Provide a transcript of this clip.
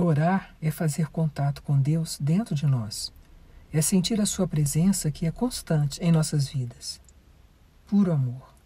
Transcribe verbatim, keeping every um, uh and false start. Orar é fazer contato com Deus dentro de nós. É sentir a sua presença que é constante em nossas vidas. Puro amor.